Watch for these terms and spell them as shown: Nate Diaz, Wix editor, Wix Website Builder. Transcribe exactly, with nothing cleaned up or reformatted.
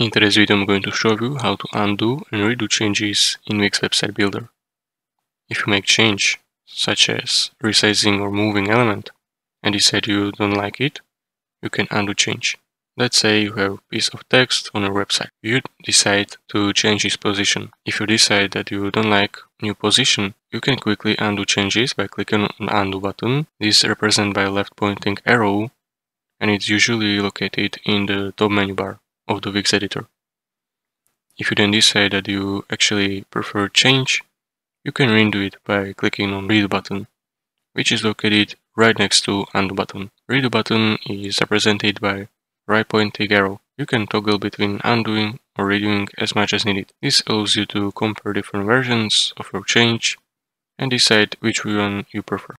In today's video, I'm going to show you how to undo and redo changes in Wix Website Builder. If you make change, such as resizing or moving element, and decide you don't like it, you can undo change. Let's say you have a piece of text on your website. You decide to change its position. If you decide that you don't like new position, you can quickly undo changes by clicking on the undo button. This is represented by a left pointing arrow, and it's usually located in the top menu bar of the Wix editor. If you then decide that you actually prefer change, you can redo it by clicking on redo button, which is located right next to undo button. Redo button is represented by right pointing arrow. You can toggle between undoing or redoing as much as needed. This allows you to compare different versions of your change and decide which one you prefer.